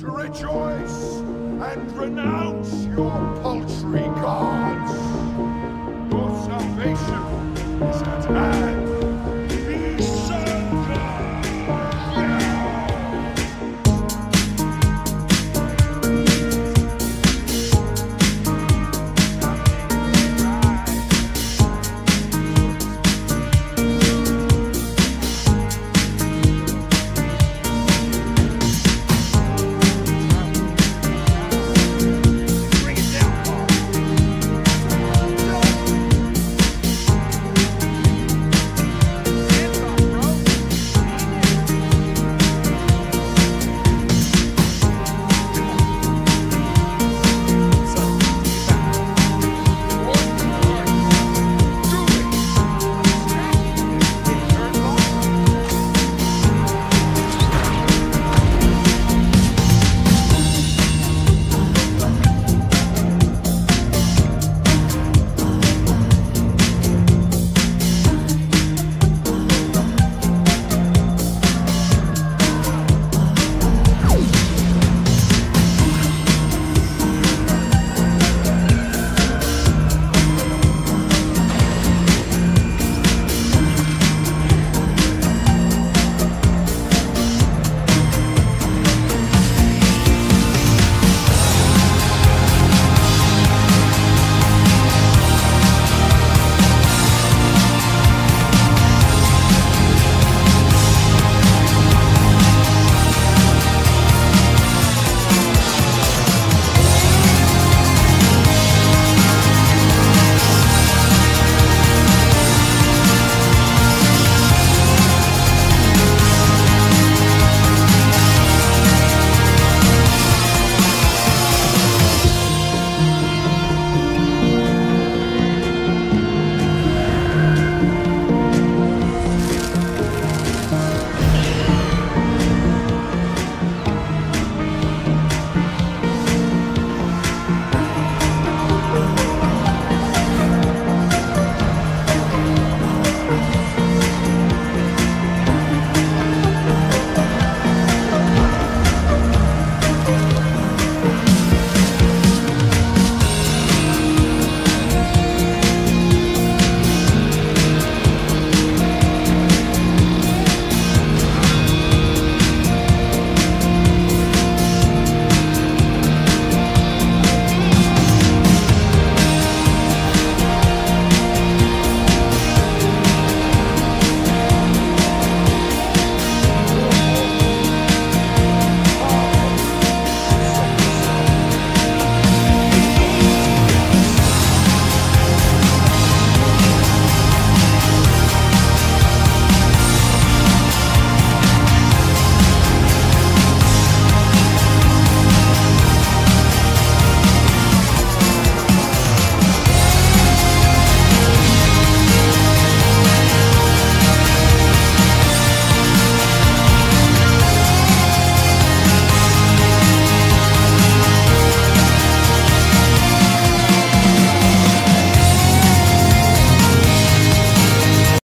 to rejoice and renounce your paltry.